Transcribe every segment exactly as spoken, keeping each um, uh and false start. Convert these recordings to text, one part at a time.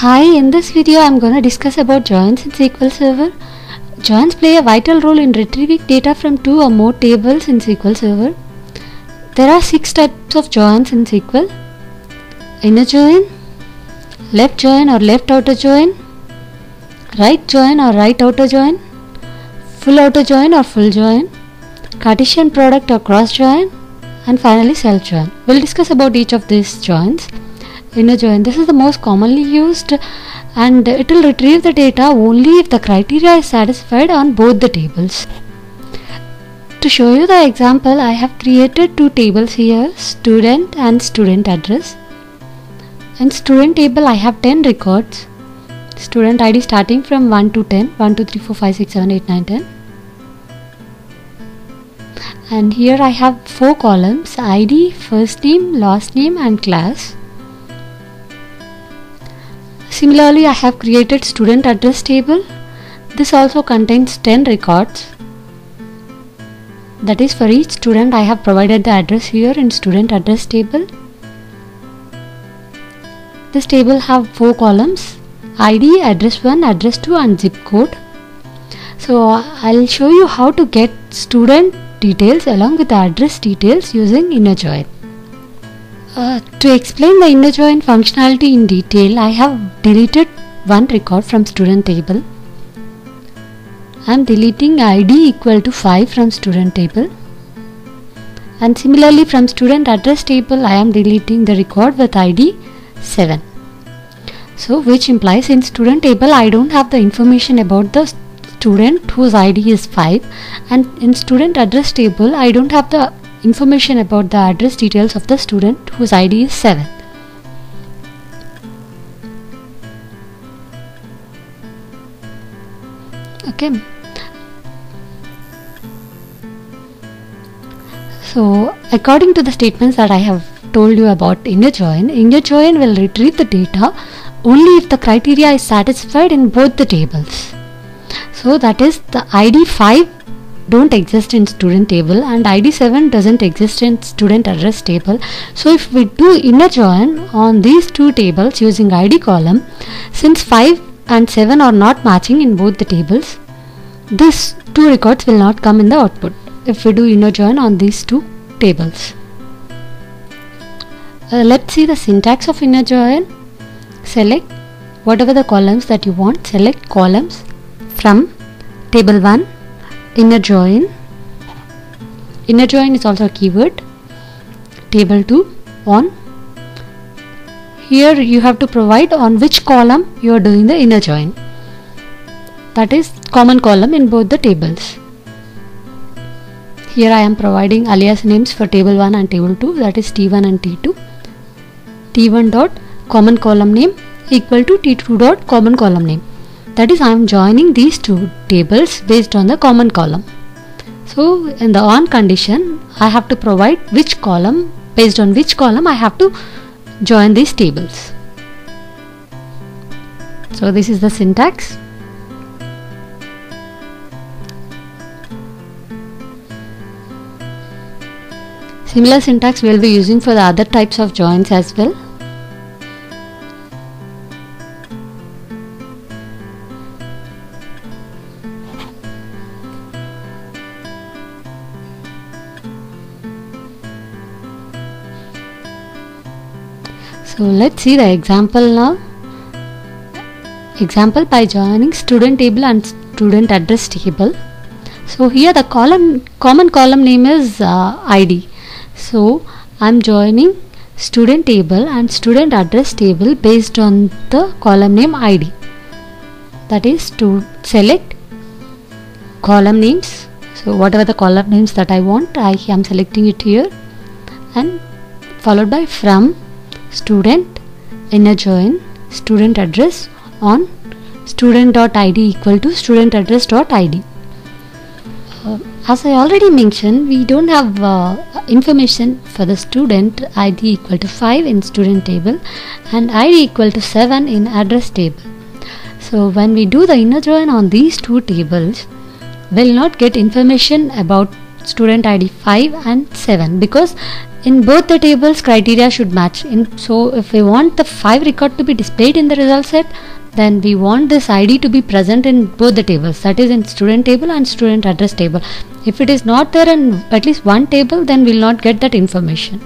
Hi, in this video I am going to discuss about joins in S Q L Server. Joins play a vital role in retrieving data from two or more tables in S Q L Server. There are six types of joins in S Q L: inner join, left join or left outer join, right join or right outer join, full outer join or full join, Cartesian product or cross join, and finally self join. We'll discuss about each of these joins. Inner join, this is the most commonly used, and it will retrieve the data only if the criteria is satisfied on both the tables. To show you the example, I have created two tables here, student and student address. In student table I have ten records, student I D starting from one to ten, one, two, three, four, five, six, seven, eight, nine, ten, and here I have four columns: I D, first name, last name and class. Similarly, I have created student address table. This also contains ten records. That is, for each student I have provided the address here in student address table. This table have four columns: I D, address one, address two and zip code. So I'll show you how to get student details along with the address details using inner join. Uh, to explain the inner join functionality in detail, I have deleted one record from student table. I am deleting I D equal to five from student table, and similarly from student address table I am deleting the record with I D seven. So which implies in student table I don't have the information about the student whose I D is five, and in student address table I don't have the information about the address details of the student whose I D is seven. Okay, so according to the statements that I have told you about inner join, inner join will retrieve the data only if the criteria is satisfied in both the tables. So that is, the I D five don't exist in student table and I D seven doesn't exist in student address table. So if we do inner join on these two tables using I D column, since five and seven are not matching in both the tables, these two records will not come in the output if we do inner join on these two tables. Uh, let's see the syntax of inner join. Select whatever the columns that you want. Select columns from table one, inner join. Inner join is also a keyword. Table two, on. Here you have to provide on which column you are doing the inner join. That is common column in both the tables. Here I am providing alias names for table one and table two, that is T one and T two. T one dot common column name equal to T two dot common column name. That is, I am joining these two tables based on the common column. So in the on condition, I have to provide which column, based on which column I have to join these tables. So this is the syntax. Similar syntax we will be using for the other types of joins as well. So let's see the example now. Example by joining student table and student address table. So here the column, common column name is uh, I D. So I am joining student table and student address table based on the column name I D. That is, to select column names. So whatever the column names that I want, I am selecting it here, and followed by from student, inner join, student address, on, student.id equal to student address.id. Uh, as I already mentioned, we don't have uh, information for the student. I D equal to five in student table and I D equal to seven in address table. So when we do the inner join on these two tables, we will not get information about student I D five and seven, because in both the tables criteria should match. In, so if we want the five record to be displayed in the result set, then we want this I D to be present in both the tables, that is in student table and student address table. If it is not there in at least one table, then we will not get that information.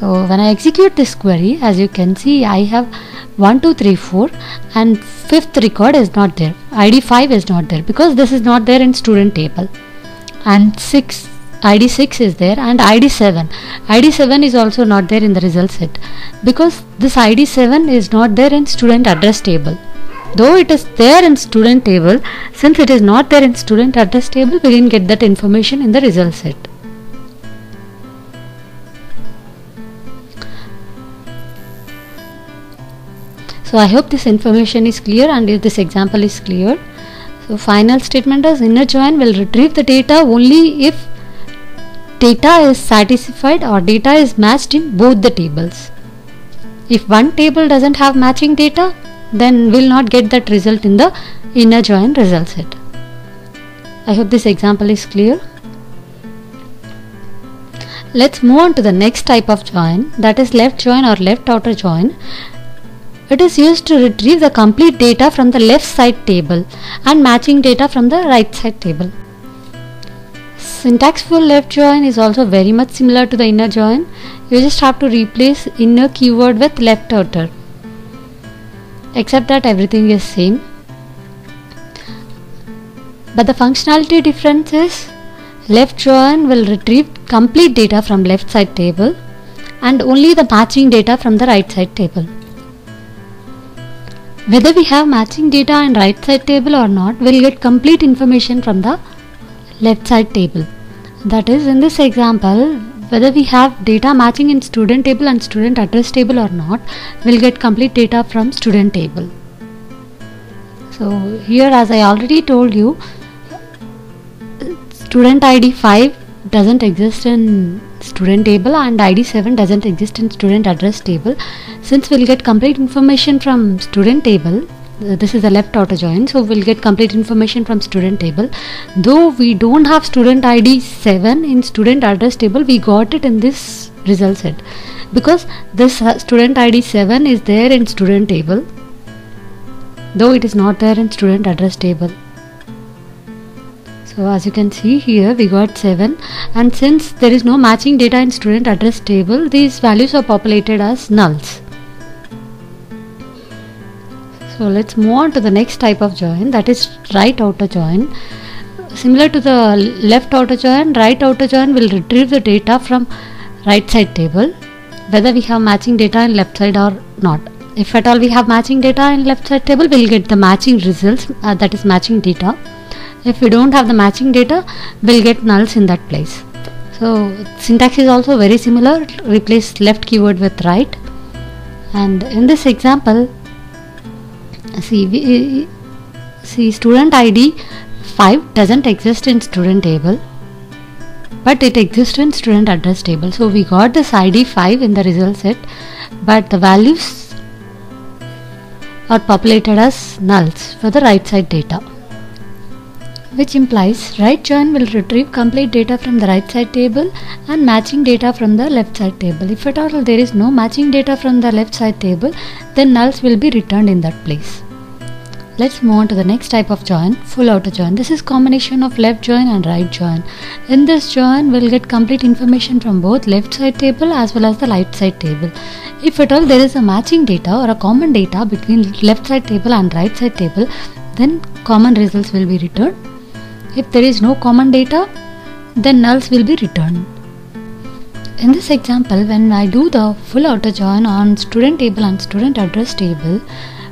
So when I execute this query, as you can see, I have one, two, three, four and fifth record is not there, I D five is not there because this is not there in student table, and six I D six is there and I D seven. I D seven is also not there in the result set because this I D seven is not there in student address table. Though it is there in student table, since it is not there in student address table, we didn't get that information in the result set. So I hope this information is clear and if this example is clear. So final statement is inner join will retrieve the data only if data is satisfied or data is matched in both the tables. If one table doesn't have matching data, then we'll not get that result in the inner join result set. I hope this example is clear. Let's move on to the next type of join, that is left join or left outer join. It is used to retrieve the complete data from the left side table and matching data from the right side table. Syntax for left join is also very much similar to the inner join. You just have to replace inner keyword with left outer. Except that everything is same. But the functionality difference is left join will retrieve complete data from left side table and only the matching data from the right side table. Whether we have matching data and right side table or not, we will get complete information from the left side table. That is, in this example, whether we have data matching in student table and student address table or not, we will get complete data from student table. So here, as I already told you, student I D five doesn't exist in student table and I D seven doesn't exist in student address table. Since we'll get complete information from student table, this is a left outer join, so we'll get complete information from student table. Though we don't have student I D seven in student address table, we got it in this result set because this student I D seven is there in student table, though it is not there in student address table. So as you can see here, we got seven, and since there is no matching data in student address table, these values are populated as nulls. So let's move on to the next type of join, that is right outer join. Similar to the left outer join, right outer join will retrieve the data from right side table, whether we have matching data in left side or not. If at all we have matching data in left side table, we will get the matching results, uh, that is matching data. If we don't have the matching data, we'll get nulls in that place. So syntax is also very similar, replace left keyword with right. And in this example, see, we, see student I D five doesn't exist in student table, but it exists in student address table. So we got this I D five in the result set, but the values are populated as nulls for the right side data, which implies right join will retrieve complete data from the right side table and matching data from the left side table. If at all there is no matching data from the left side table, then nulls will be returned in that place. Let's move on to the next type of join, full outer join. This is combination of left join and right join. In this join, we'll get complete information from both left side table as well as the right side table. If at all there is a matching data or a common data between left side table and right side table, then common results will be returned. If there is no common data, then nulls will be returned. In this example, when I do the full outer join on student table and student address table,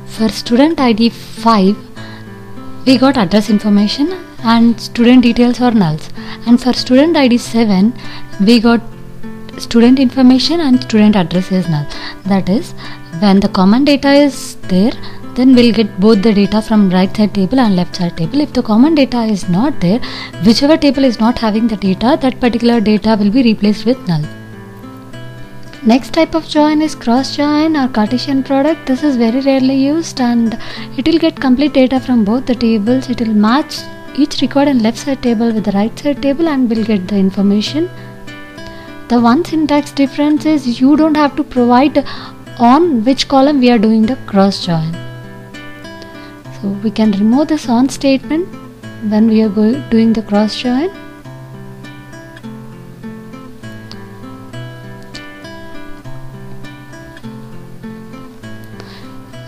for student I D five, we got address information and student details are nulls. And for student I D seven, we got student information and student address is null. That is, when the common data is there, then we'll get both the data from right side table and left side table. If the common data is not there, whichever table is not having the data, that particular data will be replaced with null. Next type of join is cross join or Cartesian product. This is very rarely used and it will get complete data from both the tables. It will match each record a left side table with the right side table and we'll get the information. The one syntax difference is you don't have to provide on which column we are doing the cross join. So we can remove this on statement when we are going, doing the cross join.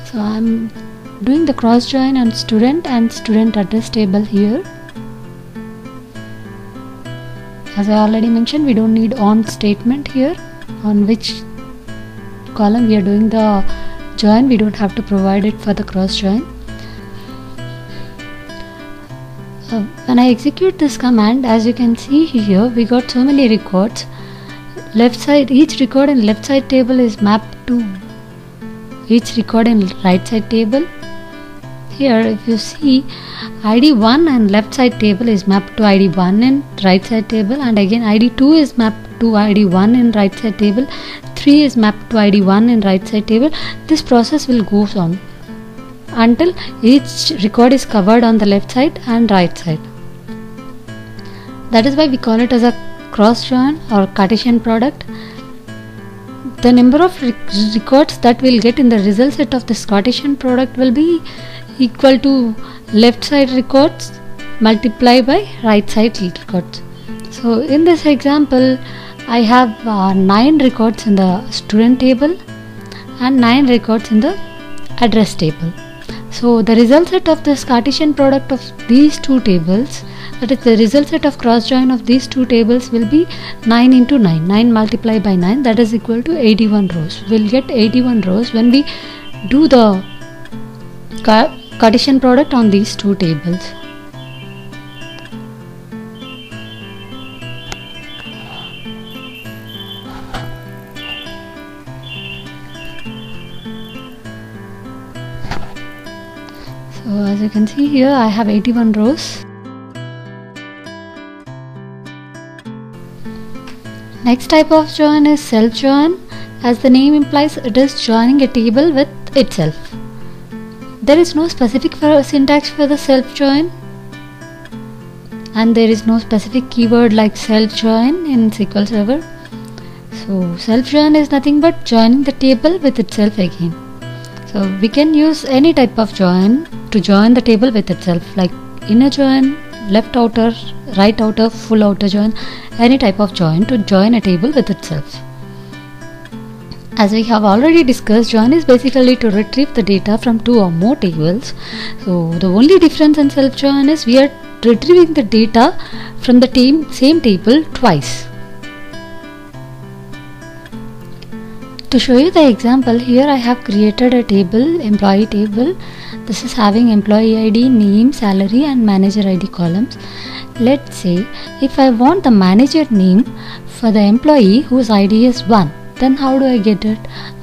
So I am doing the cross join on student and student address table here. As I already mentioned, we don't need on statement here. On which column we are doing the join, we don't have to provide it for the cross join. Uh, when I execute this command, as you can see here, we got so many records. Left side, each record in left side table is mapped to each record in right side table. Here, if you see, I D one and left side table is mapped to I D one in right side table, and again I D two is mapped to I D one in right side table, three is mapped to I D one in right side table. This process will go on until each record is covered on the left side and right side. That is why we call it as a cross join or Cartesian product. The number of records that we will get in the result set of this Cartesian product will be equal to left side records multiplied by right side records. So in this example, I have uh, nine records in the student table and nine records in the address table. So the result set of this Cartesian product of these two tables, that is the result set of cross join of these two tables, will be nine into nine. nine multiplied by nine, that is equal to eighty-one rows. We will get eighty-one rows when we do the Cartesian product on these two tables. So as you can see here, I have eighty-one rows. Next type of join is self join. As the name implies, it is joining a table with itself. There is no specific for syntax for the self join, and there is no specific keyword like self join in S Q L Server. So self join is nothing but joining the table with itself again. So we can use any type of join to join the table with itself, like inner join, left outer, right outer, full outer join, any type of join to join a table with itself. As we have already discussed, join is basically to retrieve the data from two or more tables. So the only difference in self join is we are retrieving the data from the team, same table twice. To show you the example, here I have created a table, employee table. This is having employee I D, name, salary and manager I D columns. Let's say if I want the manager name for the employee whose I D is one, then how do I get it?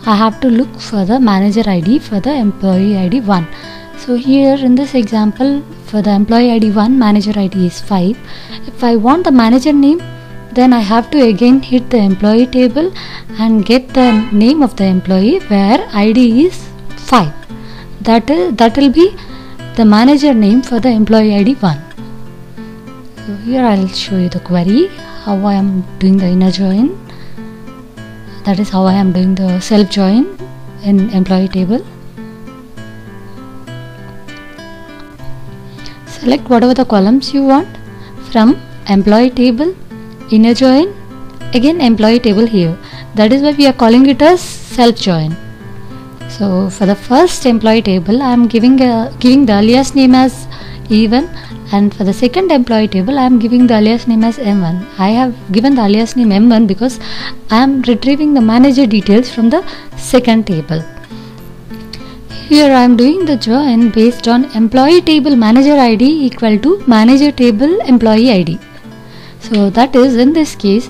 I have to look for the manager I D for the employee I D one. So here in this example, for the employee I D one, manager I D is five. If I want the manager name, then I have to again hit the employee table and get the name of the employee where I D is five. That is, that will be the manager name for the employee I D one. So here I will show you the query, how I am doing the inner join. That is how I am doing the self join in employee table. Select whatever the columns you want from employee table, inner join, again employee table here. That is why we are calling it as self join. So for the first employee table, I am giving a, giving the alias name as E one, and for the second employee table, I am giving the alias name as M one. I have given the alias name M one because I am retrieving the manager details from the second table. Here I am doing the join based on employee table manager I D equal to manager table employee I D. So that is, in this case,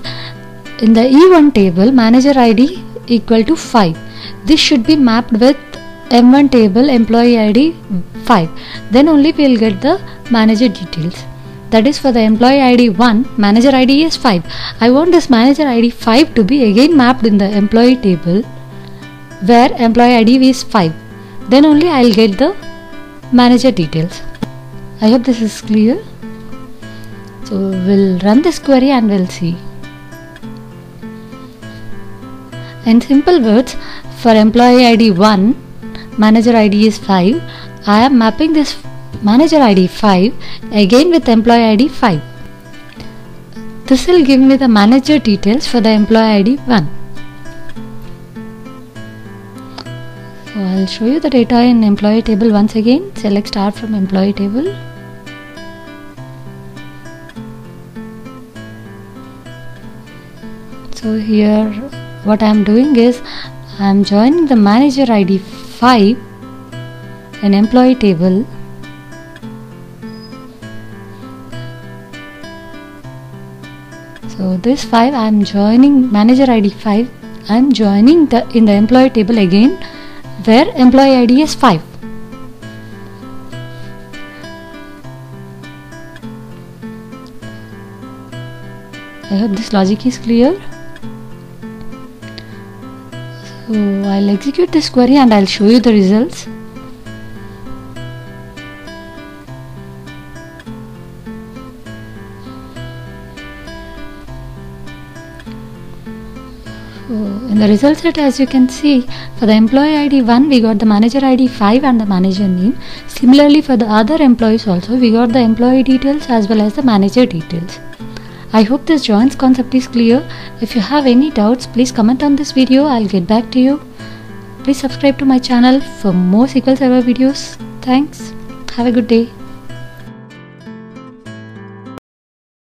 in the E one table, manager I D equal to five. This should be mapped with M one table employee I D five. Then only we will get the manager details. That is, for the employee I D one, manager I D is five. I want this manager I D five to be again mapped in the employee table where employee I D is five. Then only I will get the manager details. I hope this is clear. So we'll run this query and we'll see. In simple words, for employee I D one, manager I D is five. I am mapping this manager I D five again with employee I D five. This will give me the manager details for the employee I D one. So I'll show you the data in employee table once again. Select star from employee table. So here what I am doing is I am joining the manager I D five in employee table . So this five I am joining manager I D five, I am joining the in the employee table again where employee I D is five. I hope this logic is clear. So I'll execute this query and I'll show you the results. In the results set, as you can see, for the employee I D one we got the manager I D five and the manager name. Similarly, for the other employees also we got the employee details as well as the manager details. I hope this joins concept is clear. If you have any doubts, please comment on this video. I'll get back to you. Please subscribe to my channel for more S Q L Server videos. Thanks. Have a good day.